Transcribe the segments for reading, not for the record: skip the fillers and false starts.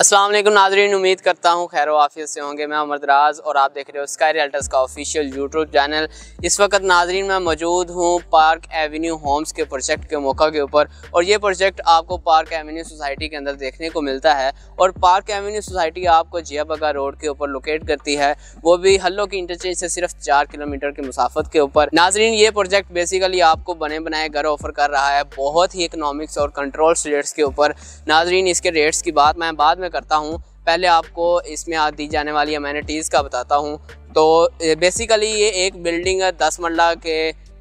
अस्सलाम वालेकुम नाजरीन, उम्मीद करता हूँ खैर आफियत से होंगे। मैं उमर दराज और आप देख रहे हो स्काई रियल्टर्स का ऑफिशियल यूट्यूब चैनल। इस वक्त नाजरीन मैं मौजूद हूँ पार्क एवेन्यू होम्स के प्रोजेक्ट के मौका के ऊपर, और ये प्रोजेक्ट आपको पार्क एवेन्यू सोसाइटी के अंदर देखने को मिलता है। और पार्क एवेन्यू सोसाइटी आपको जिया बगा रोड के ऊपर लोकेट करती है, वो भी हल्लो की इंटरचेंज से सिर्फ 4 किलोमीटर की मुसाफत के ऊपर। नाजरीन ये प्रोजेक्ट बेसिकली आपको बने बनाए घर ऑफर कर रहा है बहुत ही इकनॉमिक्स और कंट्रोल्स रेट्स के ऊपर। नाजरीन इसके रेट्स की बात मैं बाद करता हूँ, पहले आपको इसमें दी जाने वाली अमेनिटीज़ का बताता हूँ। तो बेसिकली ये एक बिल्डिंग 10 मरला के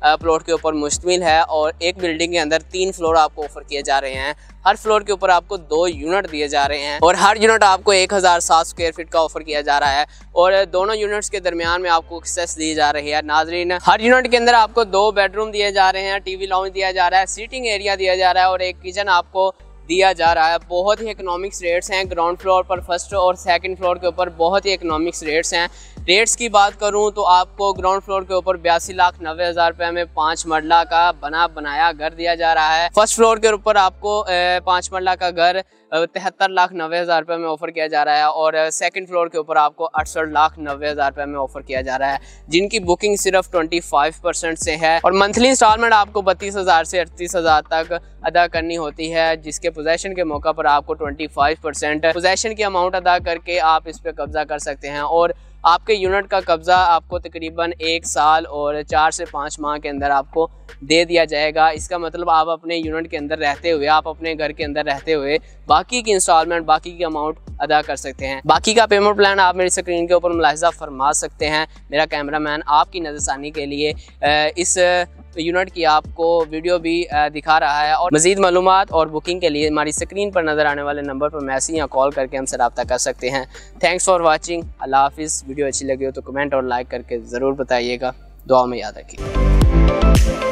प्लॉट के ऊपर मुश्तमिल है, और एक बिल्डिंग के अंदर 3 फ्लोर आपको ऑफर किए जा रहे हैं। हर फ्लोर के ऊपर आपको 2 यूनिट दिए जा रहे हैं, और हर यूनिट आपको 1700 स्क्वायर फीट का ऑफर किया जा रहा है, और दोनों यूनिट्स के दरमियान में आपको एक्सेस दी जा रही है। नाजरीन हर यूनिट के अंदर आपको 2 बेडरूम दिए जा रहे हैं, टीवी लाउंज दिया जा रहा है, सीटिंग एरिया दिया जा रहा है, और एक किचन आपको दिया जा रहा है। बहुत ही इकोनॉमिक्स रेट्स हैं, ग्राउंड फ्लोर पर फर्स्ट और सेकंड फ्लोर के ऊपर बहुत ही इकोनॉमिक्स रेट्स हैं। रेट्स की बात करूं तो आपको ग्राउंड फ्लोर के ऊपर 82,90,000 रुपये में 5 मरला का बना बनाया घर दिया जा रहा है। फर्स्ट फ्लोर के ऊपर आपको 5 मरला का घर 73,90,000 रुपये में ऑफर किया जा रहा है, और सेकंड फ्लोर के ऊपर आपको 68,90,000 रुपये में ऑफर किया जा रहा है, जिनकी बुकिंग सिर्फ 25% से है, और मंथली इंस्टॉलमेंट आपको 32,000 से 38,000 तक अदा करनी होती है, जिसके पोजेशन के मौका पर आपको 25% पोजेशन की अमाउंट अदा करके आप इस पर कब्जा कर सकते हैं। और आपके यूनिट का कब्ज़ा आपको तकरीबन 1 साल और 4 से 5 माह के अंदर आपको दे दिया जाएगा। इसका मतलब आप अपने यूनिट के अंदर रहते हुए, आप अपने घर के अंदर रहते हुए बाकी की इंस्टॉलमेंट, बाकी की अमाउंट अदा कर सकते हैं। बाकी का पेमेंट प्लान आप मेरी स्क्रीन के ऊपर मुलाहिजा फरमा सकते हैं। मेरा कैमरामैन आपकी नज़रसानी के लिए इस यूनिट की आपको वीडियो भी दिखा रहा है, और मज़ीद मालूमात और बुकिंग के लिए हमारी स्क्रीन पर नज़र आने वाले नंबर पर मैसेज या कॉल करके हमसे रब्ता कर सकते हैं। थैंक्स फॉर वाचिंग, अल्लाह हाफिज़। वीडियो अच्छी लगी हो तो कमेंट और लाइक करके ज़रूर बताइएगा। दुआ में याद रखिए।